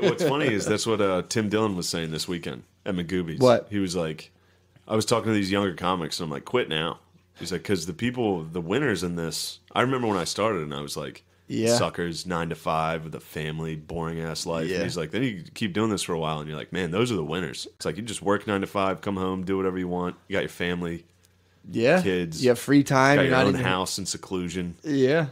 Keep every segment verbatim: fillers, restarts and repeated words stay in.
What's funny is that's what uh, Tim Dillon was saying this weekend at McGoobie's. What? He was like, I was talking to these younger comics, and I'm like, quit now. He's like, because the people, the winners in this, I remember when I started, and I was like, yeah, suckers, nine to five with a family, boring ass life. Yeah. And he's like, then you keep doing this for a while, and you're like, man, those are the winners. It's like, you just work nine to five, come home, do whatever you want. You got your family, yeah, kids, you have free time, got your you're own not even... house and seclusion. Yeah.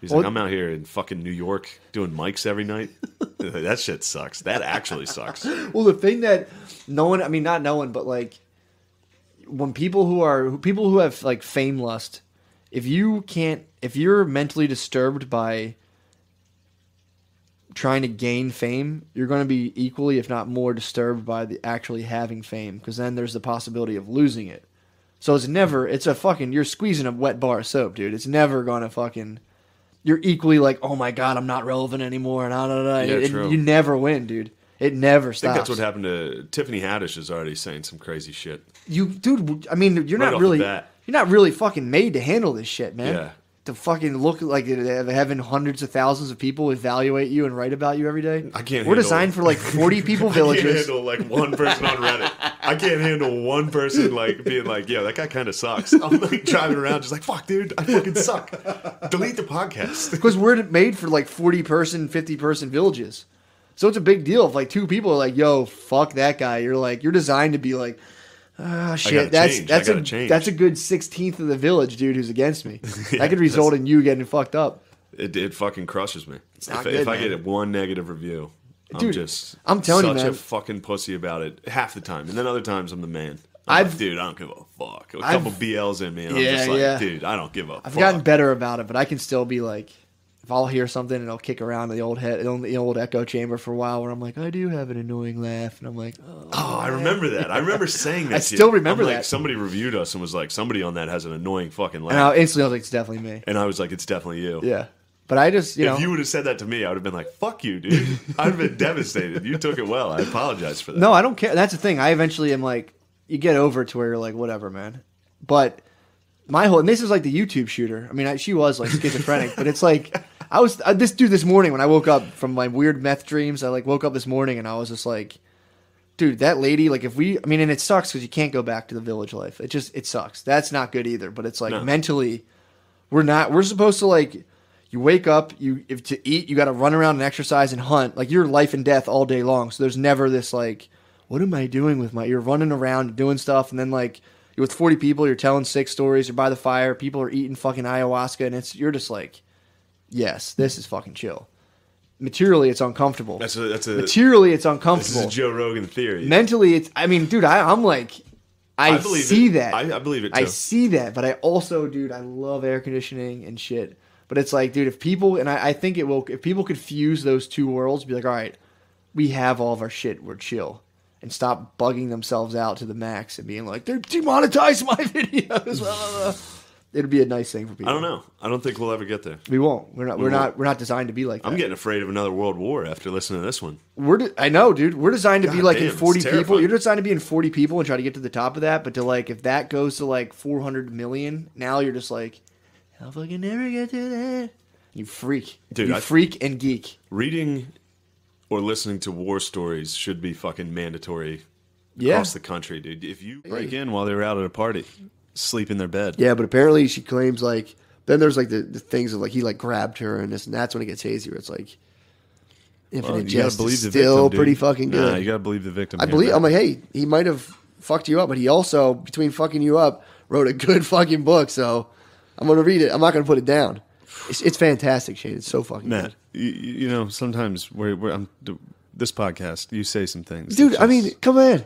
He's well, like, I'm out here in fucking New York doing mics every night. That shit sucks. That actually sucks. Well, the thing that no one, I mean, not no one, but like when people who are, people who have like fame lust, if you can't, if you're mentally disturbed by trying to gain fame, you're going to be equally, if not more, disturbed by the actually having fame, because then there's the possibility of losing it. So it's never, it's a fucking, you're squeezing a wet bar of soap, dude. It's never going to fucking... You're equally like, oh my god, I'm not relevant anymore, and I don't know. Yeah, it, true. You never win, dude. It never stops. I think that's what happened to Tiffany Haddish. Is already saying some crazy shit. You, dude. I mean, you're right not really, you're not really fucking made to handle this shit, man. Yeah. To fucking look like having hundreds of thousands of people evaluate you and write about you every day. I can't. We're designed for like forty people villages. I can't handle like one person on Reddit. I can't handle one person like being like, yeah, that guy kind of sucks. I'm like driving around just like, fuck, dude, I fucking suck. Delete the podcast. Because we're made for like forty person, fifty person villages. So it's a big deal if like two people are like, yo, fuck that guy. You're like, you're designed to be like, ah, oh, shit, that's change. that's a change. That's a good sixteenth of the village, dude, who's against me. Yeah, that could result in you getting fucked up. It it fucking crushes me. It's not if good, if I get one negative review, dude, I'm just I'm telling such you, man. a fucking pussy about it half the time, and then other times I'm the man. I'm I've like, dude, I don't give a fuck. A couple I've, B Ls in me, and yeah, I'm just like, yeah. dude, I don't give a. I've fuck. gotten better about it, but I can still be like, if I'll hear something and I'll kick around the old head, the old echo chamber for a while, where I'm like, I do have an annoying laugh, and I'm like, oh, oh I remember that. I remember saying that. I still you. remember I'm that. Like, somebody reviewed us and was like, somebody on that has an annoying fucking laugh. And I instantly was like, it's definitely me. And I was like, it's definitely you. Yeah, but I just, you know, if you would have said that to me, I would have been like, fuck you, dude. I'd have been devastated. You took it well. I apologize for that. No, I don't care. That's the thing. I eventually am like, you get over it to where you're like, whatever, man. But my whole, and this is like the YouTube shooter. I mean, I, she was like schizophrenic, but it's like. I was I, this dude this morning when I woke up from my weird meth dreams. I like woke up this morning and I was just like, dude, that lady. Like if we, I mean, and it sucks because you can't go back to the village life. It just it sucks. That's not good either. But it's like no. mentally, we're not. We're supposed to like, you wake up, you if to eat, you got to run around and exercise and hunt. Like you're life and death all day long. So there's never this like, what am I doing with my? You're running around doing stuff, and then like you're with forty people, you're telling sick stories, you're by the fire, people are eating fucking ayahuasca, and it's you're just like. Yes, this is fucking chill. Materially, it's uncomfortable. That's a, that's a, Materially, it's uncomfortable. This is a Joe Rogan theory. Mentally, it's... I mean, dude, I, I'm like... I, I see it. that. I, I believe it, too. I see that, but I also, dude, I love air conditioning and shit. But it's like, dude, if people... And I, I think it will... If people could fuse those two worlds, be like, all right, we have all of our shit. We're chill. And stop bugging themselves out to the max and being like, they're demonetized my videos. It'd be a nice thing for people. I don't know. I don't think we'll ever get there. We won't. We're not. We we're won't. not. We're not designed to be like that. I'm getting afraid of another world war after listening to this one. We're. De I know, dude. We're designed to God be like damn, in forty people. You're designed to be in forty people and try to get to the top of that. But to like, if that goes to like four hundred million, now you're just like, I'll fucking never get to that. You freak, dude. You I, freak and geek. Reading or listening to war stories should be fucking mandatory yeah. across the country, dude. If you break hey. in while they're out at a party. Sleep in their bed. Yeah, but apparently she claims like then there's like the, the things of like he like grabbed her and this and that's when it gets hazier. It's like infinite well, jest is still victim, pretty fucking good. Nah, you gotta believe the victim. I here, believe. Right? I'm like, hey, he might have fucked you up, but he also between fucking you up wrote a good fucking book. So I'm gonna read it. I'm not gonna put it down. It's, it's fantastic, Shane. It's so fucking Matt, good. You, you know, sometimes where I'm this podcast, you say some things, dude. Just... I mean, come on.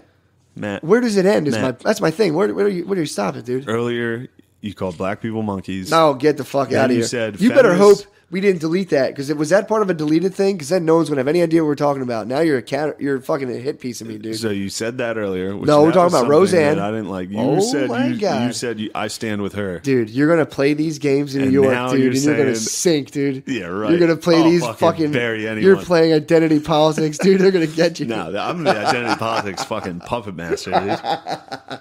Matt, where does it end? Is my, that's my thing. Where, where, are you, where do you stop it, dude? Earlier, you called black people monkeys. No, get the fuck out of here. You said you better hope we didn't delete that because it was that part of a deleted thing because then no one's going to have any idea what we're talking about. Now you're a cat, you're fucking a hit piece of me, dude. So you said that earlier. Which no, we're talking about Roseanne. I didn't like. You oh said my you, God. you said you, I stand with her, dude. You're going to play these games in and New York, dude, you're and saying, you're going to sink, dude. Yeah, right. You're going to play I'll these fucking. fucking bury anyone. You're playing identity politics, dude. They're going to get you. No, I'm the identity politics fucking puppet master, dude.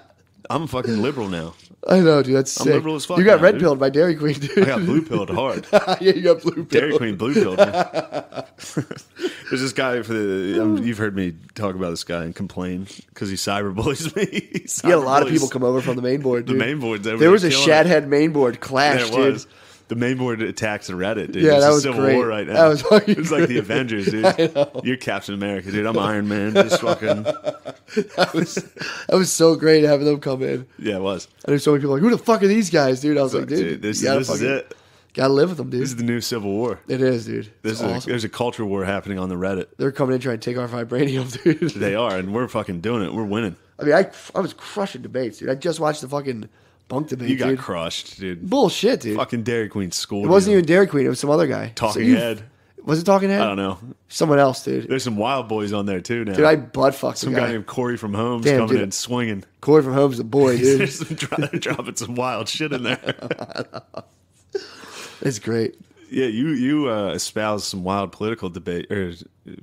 I'm a fucking liberal now. I know, dude. That's sick. I'm liberal as fuck. You got now, red dude. pilled by Dairy Queen, dude. I got blue pilled hard. Yeah, you got blue pilled. Dairy Queen blue pilled. There's this guy for the. Um, you've heard me talk about this guy and complain because he cyberbullies me. He cyber yeah, a lot bullies. of people come over from the main board. Dude. The main board's everywhere. There was a Shadhead main board clash, yeah, it dude. Was. The main board attacks Reddit, dude. Yeah, that was Civil great. War right now. That was fucking It was like great. the Avengers, dude. I know. You're Captain America, dude. I'm Iron Man. Just fucking. That was that was so great having them come in. Yeah, it was. And there's so many people like, who the fuck are these guys, dude? I was fuck, like, dude, dude this, you gotta this fucking, is it. Gotta live with them, dude. This is the new Civil War. It is, dude. This is awesome. a, there's a culture war happening on the Reddit. They're coming in trying to take our vibranium, dude. They are, and we're fucking doing it. We're winning. I mean, I I was crushing debates, dude. I just watched the fucking. Bunk debate, you got dude. crushed, dude. Bullshit, dude. Fucking Dairy Queen school. It wasn't dude. even Dairy Queen. It was some other guy. Talking so you, Head. Was it Talking Head? I don't know. Someone else, dude. There's some wild boys on there, too, now. Dude, I butt fucked some guy. guy named Corey from Homes Damn, coming dude. in swinging. Corey from Homes is a boy, dude. There's some dry, dropping some wild shit in there. It's great. Yeah, you you uh, espoused some wild political debate or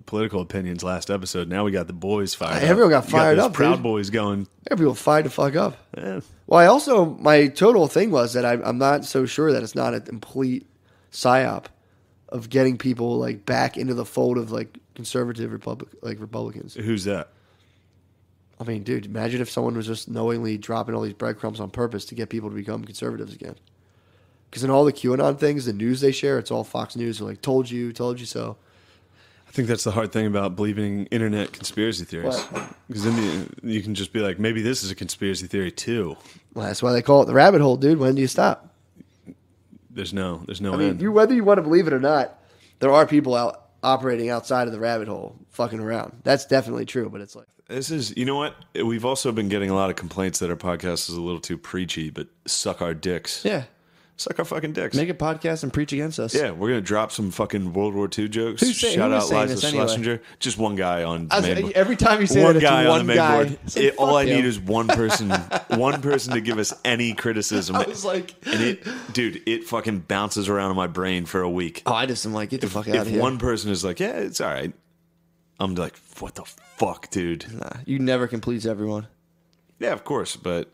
political opinions last episode. Now we got the boys fired up. Everyone got fired up. Proud boys going. Everyone fired the fuck up. Yeah. Well, I also my total thing was that I, I'm not so sure that it's not a complete psyop of getting people like back into the fold of like conservative Republic like Republicans. Who's that? I mean, dude, imagine if someone was just knowingly dropping all these breadcrumbs on purpose to get people to become conservatives again. Because in all the QAnon things, the news they share, it's all Fox News. They're like, told you, told you so. I think that's the hard thing about believing internet conspiracy theories. Because then you, you can just be like, maybe this is a conspiracy theory too. Well, that's why they call it the rabbit hole, dude. When do you stop? There's no, there's no I mean, end. You, whether you want to believe it or not, there are people out operating outside of the rabbit hole, fucking around. That's definitely true, but it's like... This is, you know what? We've also been getting a lot of complaints that our podcast is a little too preachy, but suck our dicks. Yeah. Suck our fucking dicks. Make a podcast and preach against us. Yeah, we're gonna drop some fucking World War Two jokes. Who's saying, Shout who out Liza Schlesinger. Anyway? Just one guy on the main board. Every time you say one that, guy it's one on the main guy. board. Like, it, all I him. need is one person, one person to give us any criticism. I was like, and it, dude, it fucking bounces around in my brain for a week. Oh, I just am like, get the if, fuck out of here. If one person is like, yeah, it's all right, I'm like, what the fuck, dude? Nah, you never can please everyone. Yeah, of course, but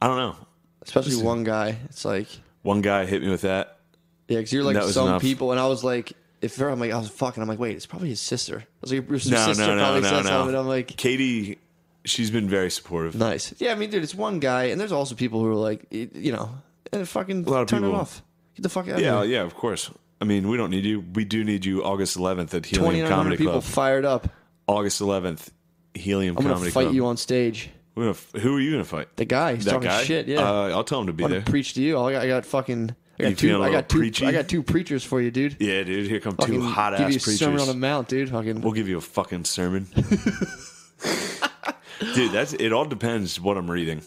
I don't know. Especially one guy. It's like. One guy hit me with that. Yeah, because you're like some enough. people, and I was like, if I'm like, I was fucking, I'm like, wait, it's probably his sister. I was like, Bruce's no, sister no, probably no, said no, something. No. I'm like, Katie, she's been very supportive. Nice. Yeah, I mean, dude, it's one guy, and there's also people who are like, you know, and fucking a lot of turn people. it off. Get the fuck out yeah, of here. Yeah, yeah, of course. I mean, we don't need you. We do need you August eleventh at Helium Comedy people Club. people fired up. August eleventh, Helium I'm Comedy Club. I'm going to fight you on stage. We're gonna, who are you gonna fight? The guy. He's that talking guy? shit. Yeah, uh, I'll tell him to be I'm there. Preach to you. I got, I got fucking. I got you two. I got two. Preachy? I got two preachers for you, dude. Yeah, dude. Here come fucking two hot ass preachers. Give you a sermon on the mount, dude. Fucking. We'll give you a fucking sermon, dude. That's it. All depends what I'm reading.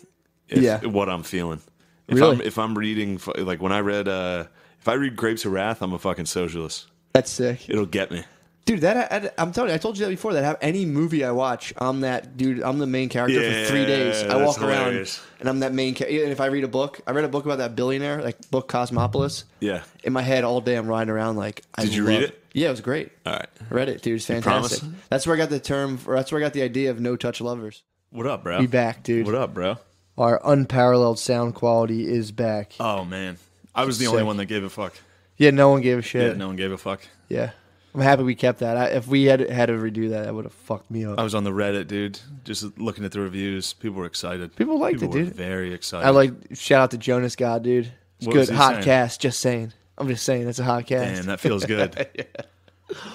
If, yeah. What I'm feeling. If really? I'm if I'm reading like when I read uh, if I read Grapes of Wrath, I'm a fucking socialist. That's sick. It'll get me. Dude, that I, I'm telling you, I told you that before. That any movie I watch, I'm that dude. I'm the main character yeah, for three days. I walk hilarious. around and I'm that main character. And if I read a book, I read a book about that billionaire, like book Cosmopolis. Yeah. In my head all day, I'm riding around like. I Did you love, read it? Yeah, it was great. All right, I read it, dude. It was fantastic. That's where I got the term. Or that's where I got the idea of no touch lovers. What up, bro? We back, dude. What up, bro? Our unparalleled sound quality is back. Oh man, I was the Sick. only one that gave a fuck. Yeah, no one gave a shit. Yeah, no one gave a fuck. Yeah. I'm happy we kept that. I, if we had had to redo that, that would have fucked me up. I was on the Reddit, dude, just looking at the reviews. People were excited. People liked People it, dude. Were very excited. I like shout out to Jonas God, dude. It's good hot saying? cast. Just saying. I'm just saying it's a hot cast. Damn, that feels good. Yeah.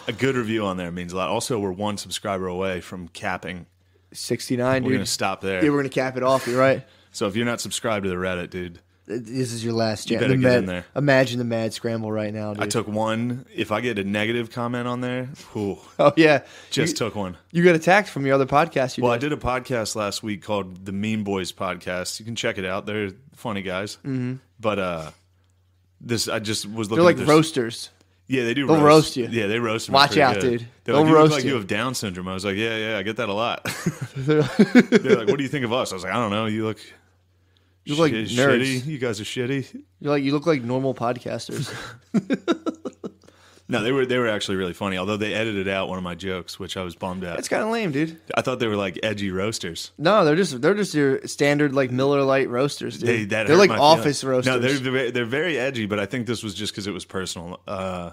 A good review on there means a lot. Also, we're one subscriber away from capping sixty-nine. We're dude. gonna stop there. Yeah, we're gonna cap it off. You're right. So if you're not subscribed to the Reddit, dude. This is your last chance. You better get in there. Imagine the mad scramble right now, dude. I took one. If I get a negative comment on there, whew, oh, yeah. Just you, took one. You got attacked from your other podcast. You well, did. I did a podcast last week called the Mean Boys Podcast. You can check it out. They're funny guys. Mm-hmm. But uh, this, I just was looking They're like at roasters. Yeah, they do They'll roast. roast you. Yeah, they roast me. Watch out, good. dude. They're They'll like, you roast look like you. you have Down syndrome. I was like, yeah, yeah, I get that a lot. They're like, what do you think of us? I was like, I don't know. You look... You look Shit, like nerds. Shitty. You guys are shitty. You're like you look like normal podcasters. No, they were they were actually really funny, although they edited out one of my jokes, which I was bummed at. It's kind of lame, dude. I thought they were like edgy roasters. No, they're just they're just your standard like Miller Lite roasters, dude. They, that they're like office feelings. roasters. No, they're they're very edgy, but I think this was just because it was personal. Uh,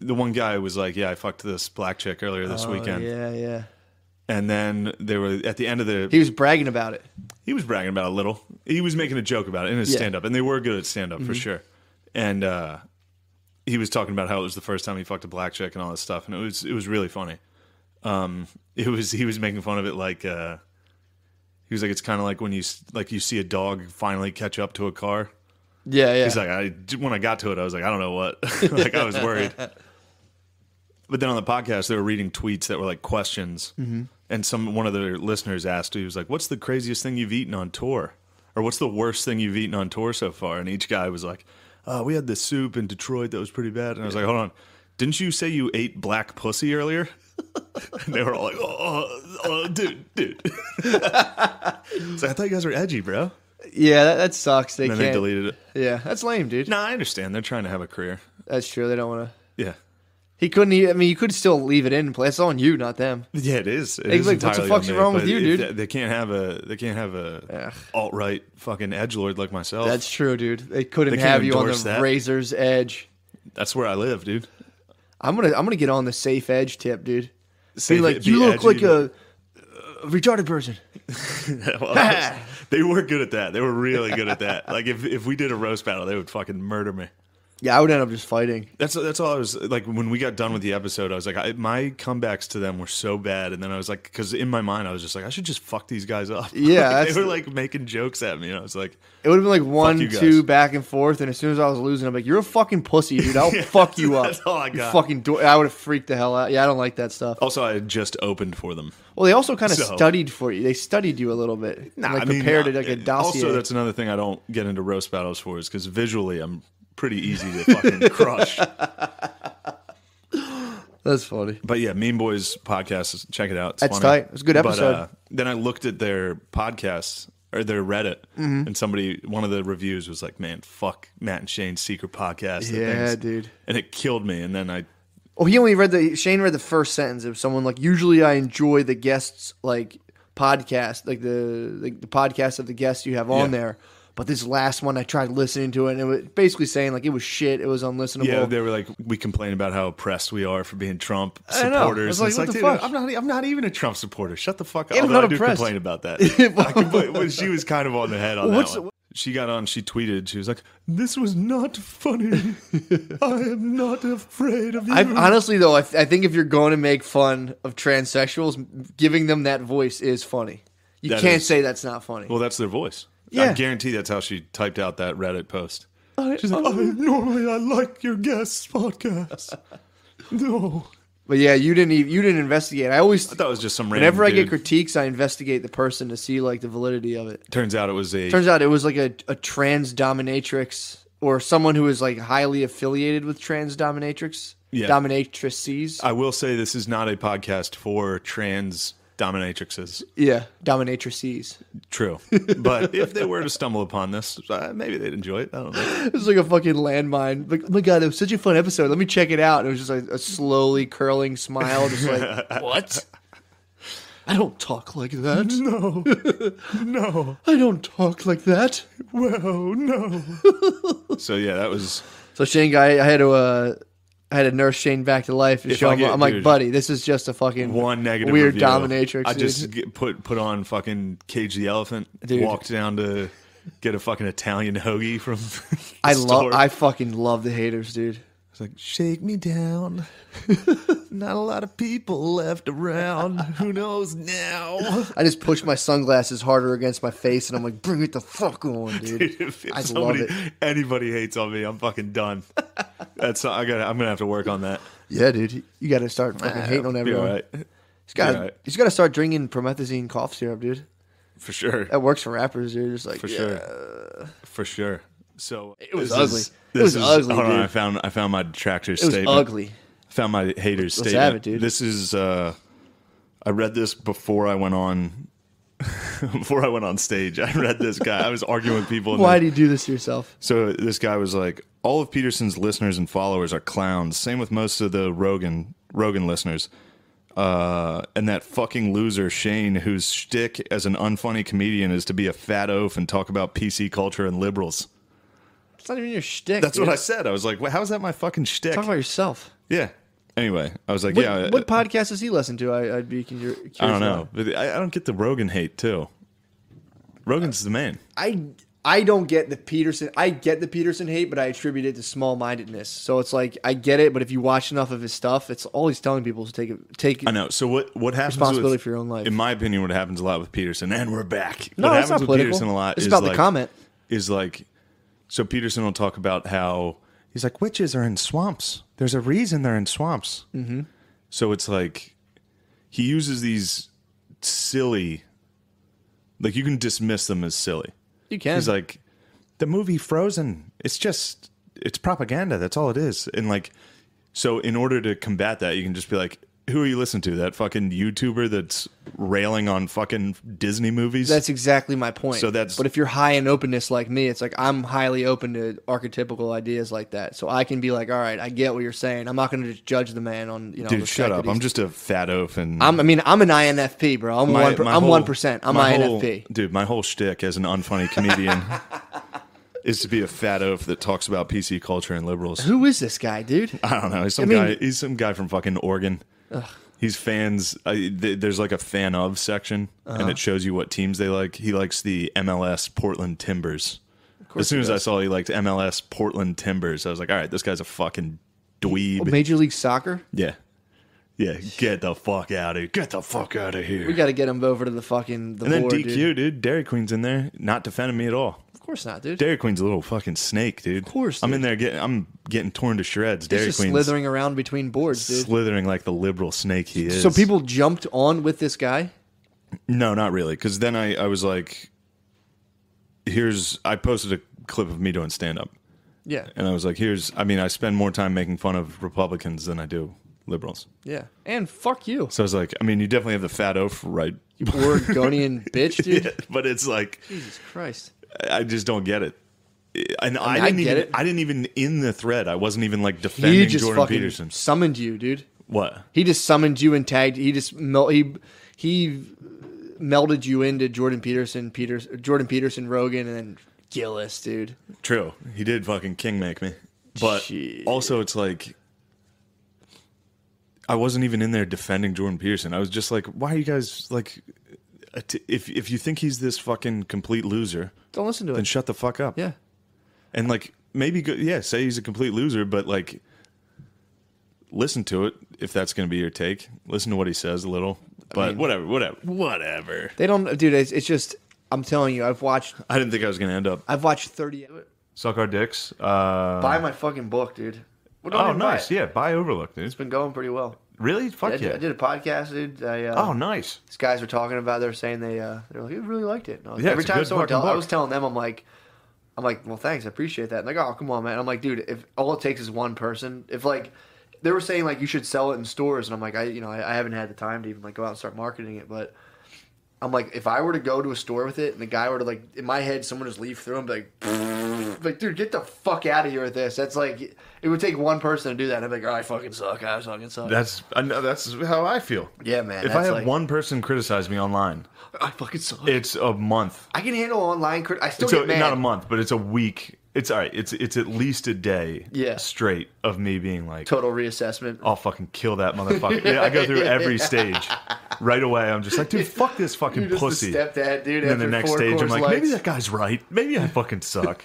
the one guy was like, "Yeah, I fucked this black chick earlier this oh, weekend." Yeah, yeah. And then they were at the end of the. He was bragging about it. He was bragging about it a little. He was making a joke about it in his yeah. stand-up, and they were good at stand-up mm-hmm. for sure. And uh, he was talking about how it was the first time he fucked a black chick and all this stuff, and it was it was really funny. Um, it was he was making fun of it like uh, he was like it's kind of like when you like you see a dog finally catch up to a car. Yeah, yeah. He's like, I when I got to it, I was like, I don't know what. Like I was worried. But then on the podcast, they were reading tweets that were like questions. Mm-hmm. And some one of their listeners asked, he was like, what's the craziest thing you've eaten on tour? Or what's the worst thing you've eaten on tour so far? And each guy was like, oh, we had this soup in Detroit that was pretty bad. And I was like, hold on, didn't you say you ate black pussy earlier? And they were all like, oh, oh dude, dude. So I thought you guys were edgy, bro. Yeah, that, that sucks. They and then can't. They deleted it. Yeah, that's lame, dude. No, I understand. They're trying to have a career. That's true. They don't want to. Yeah. He couldn't. I mean, you could still leave it in and play. It's on you, not them. Yeah, it is. It is like, what the fuck's wrong with you, dude? They can't have a. They can't have a alt right fucking edgelord like myself. That's true, dude. They couldn't have you on the razor's edge. That's where I live, dude. I'm gonna. I'm gonna get on the safe edge tip, dude. Be like, you look like a retarded person. They were good at that. They were really good at that. Like if if we did a roast battle, they would fucking murder me. Yeah, I would end up just fighting. That's that's all I was like when we got done with the episode. I was like, I, my comebacks to them were so bad, and then I was like, because in my mind I was just like, I should just fuck these guys up. Yeah, like, they were the, like making jokes at me, and I was like, it would have been like one, two back and forth, and as soon as I was losing, I'm like, you're a fucking pussy, dude. I'll yeah, fuck you up. That's all I got. You fucking, do I would have freaked the hell out. Yeah, I don't like that stuff. Also, I had just opened for them. Well, they also kind of so, studied for you. They studied you a little bit. Nah, and, like, I mean, prepared nah, it like a dossier. Also, that's another thing I don't get into roast battles for is because visually I'm. Pretty easy to fucking crush. That's funny. But yeah, Mean Boys Podcast, check it out. It's That's funny. tight. It was a good episode. But, uh, then I looked at their podcasts, or their Reddit, mm-hmm. and somebody, one of the reviews was like, man, fuck Matt and Shane's secret podcast. Yeah, things. dude. And it killed me, and then I... Oh, he only read the... Shane read the first sentence of someone like, usually I enjoy the guests, like, podcast, like the, like the podcast of the guests you have on yeah. there. But this last one, I tried listening to it, and it was basically saying, like, it was shit. It was unlistenable. Yeah, they were like, we complain about how oppressed we are for being Trump supporters. I know. I was like, what the fuck? I'm not, I'm not even a Trump supporter. Shut the fuck up. I'm not oppressed. I do complain about that. I complain, she was kind of on the head on What's, that one. She got on, she tweeted, she was like, this was not funny. I am not afraid of you. I've, honestly, though, I, th I think if you're going to make fun of transsexuals, giving them that voice is funny. You that can't is, say that's not funny. Well, that's their voice. Yeah. I guarantee that's how she typed out that Reddit post. I, She's like, I, I, normally I like your guest's podcast. No. But yeah, you didn't even, you didn't investigate. I always I thought it was just some random Whenever I dude. get critiques, I investigate the person to see like the validity of it. Turns out it was a Turns out it was like a, a trans dominatrix or someone who is like highly affiliated with trans dominatrix. Yeah. Dominatrices. I will say this is not a podcast for trans dominatrixes. Yeah, dominatrices. True. But if they were to stumble upon this, maybe they'd enjoy it. I don't know. It was like a fucking landmine. Like, oh my God, it was such a fun episode. Let me check it out. And it was just like a slowly curling smile. Just like, what? I don't talk like that. No. No. I don't talk like that. Well, no. So, yeah, that was... So, Shane, I, I had to... Uh, I had to nurse Shane back to life and if show him. Get, I'm like, dude, buddy, this is just a fucking one negative weird review. dominatrix. I dude. just get put put on fucking Cage the Elephant. Dude. Walked down to get a fucking Italian hoagie from. I love. I fucking love the haters, dude. It's like shake me down. Not a lot of people left around. Who knows now? I just push my sunglasses harder against my face, and I'm like, bring it the fuck on, dude. dude if I somebody, love it. Anybody hates on me, I'm fucking done. That's I got. I'm gonna have to work on that. Yeah, dude, you got to start fucking hating on everyone. Right. He's got. Right. He's got to start drinking promethazine cough syrup, dude. For sure. That works for rappers, dude. Just like for yeah. sure. For sure. So it was ugly. Is, it was is, ugly. Hold dude. on, I found. I found my detractor's statement. It was statement. ugly. I found my haters' Let's statement. Have it, dude. This is. Uh, I read this before I went on. before I went on stage, I read this guy. I was arguing with people. Why do you do this to yourself? So this guy was like, all of Peterson's listeners and followers are clowns. Same with most of the Rogan Rogan listeners. Uh, and that fucking loser, Shane, whose shtick as an unfunny comedian is to be a fat oaf and talk about P C culture and liberals. That's not even your shtick. That's dude. What I said. I was like, well, how is that my fucking shtick? Talk about yourself. Yeah. Anyway, I was like, what, yeah. What uh, podcast does he listen to? I, I'd be curious. I don't know. But I, I don't get the Rogan hate, too. Rogan's uh, the man. I I don't get the Peterson. I get the Peterson hate, but I attribute it to small-mindedness. So it's like, I get it, but if you watch enough of his stuff, it's all he's telling people is to take, take I know. So what, what happens responsibility with, for your own life. In my opinion, what happens a lot with Peterson, and we're back. No, what it's happens not with political. Peterson a lot it's is about like, the comment. Is like, so Peterson will talk about how he's like, witches are in swamps. There's a reason they're in swamps. Mm-hmm. So it's like he uses these silly, like you can dismiss them as silly. You can. He's like, the movie Frozen, it's just, it's propaganda. That's all it is. And like, so in order to combat that, you can just be like, who are you listening to? That fucking YouTuber that's railing on fucking Disney movies? That's exactly my point. So that's, but if you're high in openness like me, it's like I'm highly open to archetypical ideas like that. So I can be like, all right, I get what you're saying. I'm not going to just judge the man on, you know. Dude, shut up. I'm just a fat oaf. And I'm, I mean, I'm an I N F P, bro. I'm, my, one, I'm whole, one percent. I'm I N F P. Whole, dude, my whole shtick as an unfunny comedian is to be a fat oaf that talks about P C culture and liberals. Who is this guy, dude? I don't know. He's some, I mean, guy, he's some guy from fucking Oregon. Ugh. He's fans. Uh, th there's like a fan of section, uh-huh. and it shows you what teams they like. He likes the M L S Portland Timbers. As soon as I saw he liked M L S Portland Timbers, I was like, all right, this guy's a fucking dweeb. Oh, Major League Soccer? Yeah. Yeah, get the fuck out of here. Get the fuck out of here. We got to get him over to the fucking the And then board, D Q, dude. dude. Dairy Queen's in there. Not defending me at all. Of course not, dude. Dairy Queen's a little fucking snake, dude. Of course, dude. I'm in there getting, I'm getting torn to shreds. Dairy Queen's slithering around between boards, dude. Slithering like the liberal snake he is. So people jumped on with this guy? No, not really. Because then I, I was like, here's, I posted a clip of me doing stand-up. Yeah. And I was like, here's, I mean, I spend more time making fun of Republicans than I do liberals. Yeah. And fuck you. So I was like, I mean, you definitely have the fat oaf, right? You Oregonian bitch, dude. Yeah, but it's like, Jesus Christ. I just don't get it. And I, mean, I didn't I get even, it. I didn't even in the thread. I wasn't even like defending he just Jordan Peterson. Summoned you, dude. What? He just summoned you and tagged. He just mel he he melded you into Jordan Peterson, Peters, Jordan Peterson, Rogan, and then Gillis, dude. True. He did fucking king make me. But Jeez. Also, it's like, I wasn't even in there defending Jordan Peterson. I was just like, why are you guys like? If if you think he's this fucking complete loser, don't listen to it. Then shut the fuck up. Yeah, and like maybe go, yeah, say he's a complete loser, but like listen to it if that's going to be your take. Listen to what he says a little, but I mean, whatever, whatever, whatever. They don't, dude. It's, it's just I'm telling you, I've watched. I didn't think I was going to end up. I've watched thirty. Suck our dicks. Uh, buy my fucking book, dude. What do oh, I nice. Buy yeah, buy Overlook, dude. It's been going pretty well. Really? Fuck yeah. I did, yeah. I did a podcast, dude. I, uh, oh, nice. These guys were talking about, they were saying they uh, they were like, really liked it. Like, yeah, every time someone tells, I was telling them, I'm like, I'm like, well, thanks, I appreciate that. And like, oh, come on, man. I'm like, dude, if all it takes is one person, if like they were saying like you should sell it in stores, and I'm like, I you know I, I haven't had the time to even like go out and start marketing it, but I'm like, if I were to go to a store with it, and the guy were to like in my head, someone just leaf through and be like. Like, dude, get the fuck out of here with this. That's like, it would take one person to do that. I'm like, oh, I fucking suck. I fucking suck. That's I know, that's how I feel. Yeah, man. If I have like, one person criticize me online, I fucking suck. It's a month. I can handle online crit. I still it's get a, mad. Not a month, but it's a week. It's all right. It's it's at least a day. Yeah. Straight of me being like total reassessment. I'll fucking kill that motherfucker. Yeah, I go through every stage. Right away, I'm just like, dude, fuck this fucking You're just pussy. The stepdad, dude, and then the next stage, I'm like, lights. Maybe that guy's right. Maybe I fucking suck.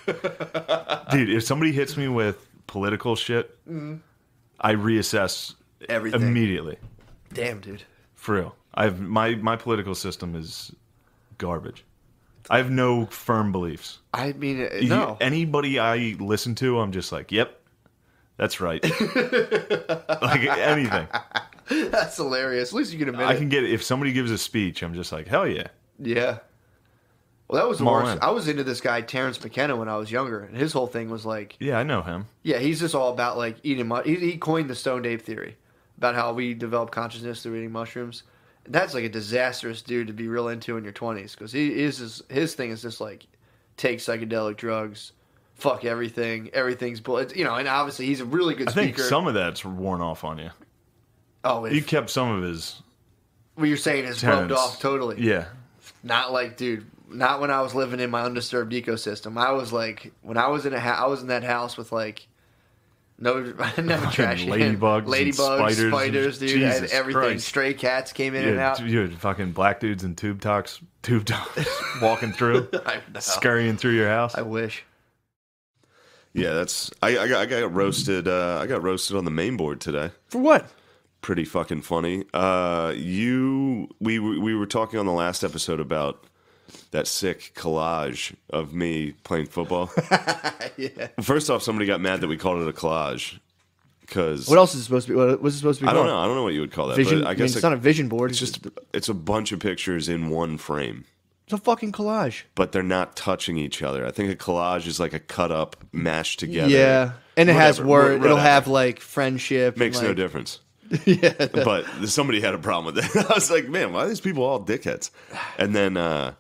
Dude, if somebody hits me with political shit, mm-hmm. I reassess everything immediately. Damn, dude. For real, I've my my political system is garbage. I have no firm beliefs. I mean, no. Anybody I listen to, I'm just like, yep, that's right. Like anything. That's hilarious. At least you can admit I it. Can get it. If somebody gives a speech, I'm just like, hell yeah. Yeah. Well, that was the worst. I was into this guy, Terrence McKenna, when I was younger, and his whole thing was like... Yeah, I know him. Yeah, he's just all about like eating... He, he coined the Stoned Ape theory about how we develop consciousness through eating mushrooms. that's like a disastrous dude to be real into in your twenties, because he is his, his thing is just like take psychedelic drugs, fuck everything, everything's bull. You know, and obviously he's a really good speaker. I think some of that's worn off on you. Oh, if, you kept some of his. What you're saying is rubbed off totally. Yeah. Not like, dude. Not when I was living in my undisturbed ecosystem. I was like, when I was in a ha- I was in that house with like. No, never trash can. Ladybugs, ladybugs, spiders, spiders dude. Jesus I had everything. Christ. Stray cats came in you had, and out. You had fucking black dudes in tube tops, tube tops, walking through, scurrying through your house. I wish. Yeah, that's. I, I, got, I got roasted. Uh, I got roasted on the main board today. For what? Pretty fucking funny. Uh, you, we, we were talking on the last episode about that sick collage of me playing football. Yeah. First off, somebody got mad that we called it a collage. Cause what else is it supposed to be? What was it supposed to be? I called? don't know. I don't know what you would call that. Vision, but I guess I mean, it's a, not a vision board. It's just it's a bunch of pictures in one frame. It's a fucking collage. But they're not touching each other. I think a collage is like a cut up, mashed together. Yeah, and it whatever. has word. It'll have like friendship. Makes and, like, no difference. Yeah, but somebody had a problem with it. I was like, man, why are these people all dickheads? And then. Uh,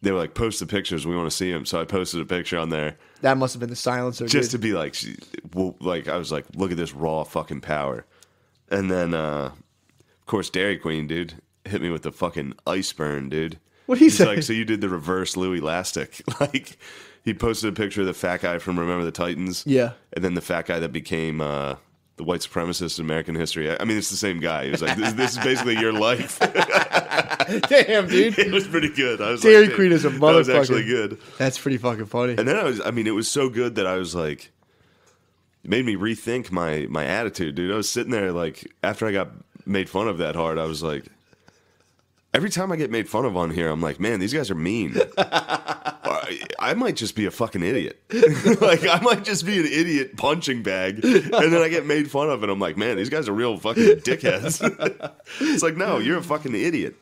They were like, post the pictures. We want to see them. So I posted a picture on there. That must have been the silencer. Just dude. to be like, like, I was like, look at this raw fucking power. And then, uh, of course, Dairy Queen, dude, hit me with the fucking ice burn, dude. What he said? Like, so you did the reverse Louis Lastic. Like, he posted a picture of the fat guy from Remember the Titans. Yeah. And then the fat guy that became uh, the white supremacist in American history. I mean, it's the same guy. He was like, this, this is basically your life. Damn, dude. It was pretty good. I was Dairy like, Queen is a motherfucker. That was actually good. That's pretty fucking funny. And then I was, I mean, it was so good that I was like, it made me rethink my, my attitude, dude. I was sitting there like, after I got made fun of that hard, I was like, every time I get made fun of on here, I'm like, man, these guys are mean. I, I might just be a fucking idiot. Like, I might just be an idiot punching bag. And then I get made fun of, and I'm like, man, these guys are real fucking dickheads. It's like, no, you're a fucking idiot.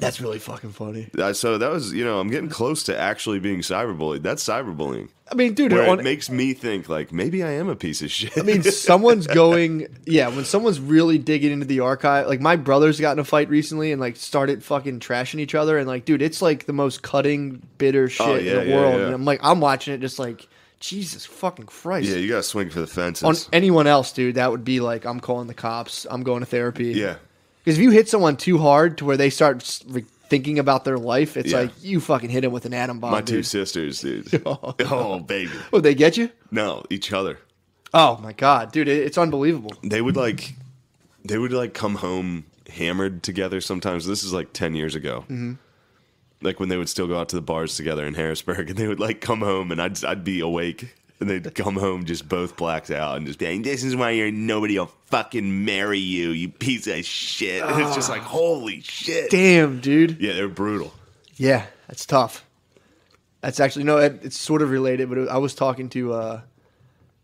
That's really fucking funny. Uh, so that was, you know, I'm getting close to actually being cyberbullied. That's cyberbullying. I mean, dude. Where on, it makes me think, like, maybe I am a piece of shit. I mean, someone's going, yeah, when someone's really digging into the archive. Like, my brothers got in a fight recently and, like, started fucking trashing each other. And, like, dude, it's, like, the most cutting, bitter shit oh, yeah, in the yeah, world. Yeah. And I'm, like, I'm watching it just, like, Jesus fucking Christ. Yeah, you got to swing for the fences. On anyone else, dude, that would be, like, I'm calling the cops. I'm going to therapy. Yeah. Because if you hit someone too hard to where they start thinking about their life, it's yeah. like you fucking hit them with an atom bomb. My dude. two sisters, dude. oh, oh, baby. Oh, they get you? No, each other. Oh, my God. Dude, it's unbelievable. They would like they would like come home hammered together sometimes. This is like ten years ago. Mm-hmm. Like when they would still go out to the bars together in Harrisburg, and they would like come home, and I'd, I'd be awake. And they'd come home just both blacked out and just be like, this is why you're nobody will fucking marry you, you piece of shit. And it's just like, holy shit. Damn, dude. Yeah, they're brutal. Yeah, that's tough. That's actually, no, it, it's sort of related, but it, I was talking to, uh,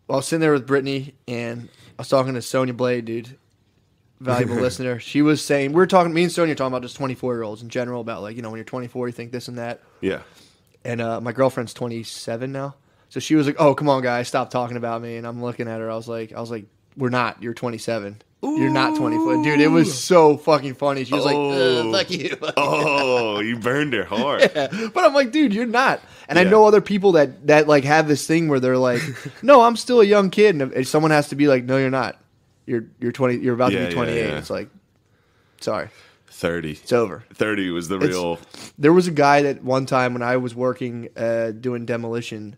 well, I was sitting there with Brittany, and I was talking to Sonya Blade, dude, valuable listener. She was saying, we were talking, me and Sonya were talking about just twenty-four-year-olds in general, about like, you know, when you're twenty-four, you think this and that. Yeah. And uh, my girlfriend's twenty-seven now. So she was like, "Oh, come on, guys, stop talking about me." And I'm looking at her. I was like, "I was like, we're not. You're twenty-seven. Ooh. You're not twenty-four, dude." It was so fucking funny. She was oh. like, "Fuck you." Like, oh, you burned her hard. Yeah. But I'm like, dude, you're not. And yeah. I know other people that that like have this thing where they're like, "No, I'm still a young kid," and if someone has to be like, "No, you're not. You're you're twenty. You're about yeah, to be twenty-eight." Yeah, yeah. It's like, sorry. thirty. It's over. thirty was the real. It's, there was a guy that one time when I was working uh, doing demolition.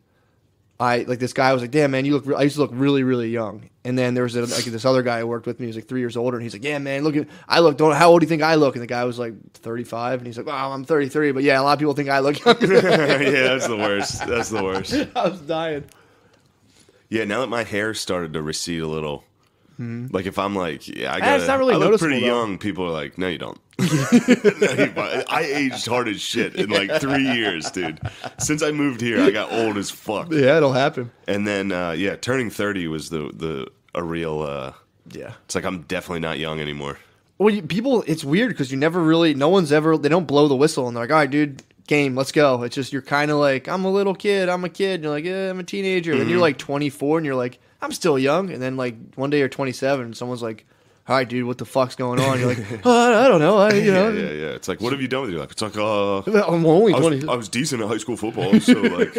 I like this guy was like, damn man, you look. Re I used to look really, really young. And then there was a, like this other guy who worked with me. He was like three years older, and he's like, yeah man, look at I look. Don't how old do you think I look? And the guy was like thirty-five, and he's like, wow, oh, I'm thirty-three. But yeah, a lot of people think I look younger. Yeah, that's the worst. That's the worst. I was dying. Yeah, now that my hair started to recede a little, hmm. like if I'm like, yeah, I got. It's not really I look pretty though. young. People are like, no, you don't. I aged hard as shit in like three years, dude. Since I moved here, I got old as fuck. Yeah, it'll happen. And then, uh, yeah, turning thirty was the the a real. Uh, yeah, it's like I'm definitely not young anymore. Well, you, people, it's weird because you never really, no one's ever. They don't blow the whistle and they're like, all right, dude, game, let's go. It's just you're kind of like, I'm a little kid, I'm a kid. And you're like, yeah, I'm a teenager, mm-hmm. and you're like twenty-four, and you're like, I'm still young. And then like one day you're twenty-seven, and someone's like. all right, dude, what the fuck's going on? You're like, oh, I don't know. I, you know. Yeah, yeah, yeah. It's like, what have you done with your life? It's like, uh, I'm only twenty. I was, I was decent at high school football, so like.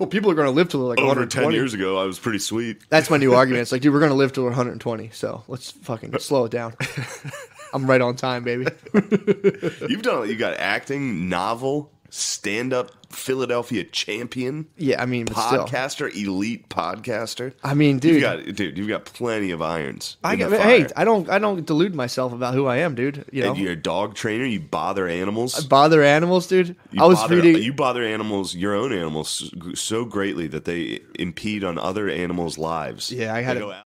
Well, people are going to live till like over ten years ago. I was pretty sweet. That's my new argument. It's like, dude, we're going to live till one hundred twenty, so let's fucking slow it down. I'm right on time, baby. You've done. You got acting, novel, stand-up, Philadelphia champion. Yeah, I mean, podcaster, still. Elite podcaster. I mean, dude, you've got, dude, you've got plenty of irons. I got, hey, I don't, I don't delude myself about who I am, dude. You know, and you're a dog trainer. You bother animals. I bother animals, dude. You I was bother, reading. You bother animals, your own animals, so greatly that they impede on other animals' lives. Yeah, I had.